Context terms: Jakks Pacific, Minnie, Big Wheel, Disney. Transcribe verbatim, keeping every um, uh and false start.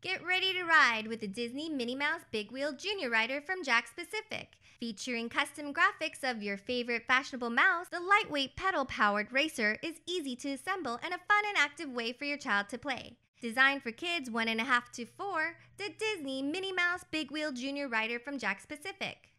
Get ready to ride with the Disney Minnie Mouse Big Wheel Junior Rider from Jakks Pacific. Featuring custom graphics of your favorite fashionable mouse, the lightweight pedal-powered racer is easy to assemble and a fun and active way for your child to play. Designed for kids one and a half to four, the Disney Minnie Mouse Big Wheel Junior Rider from Jakks Pacific.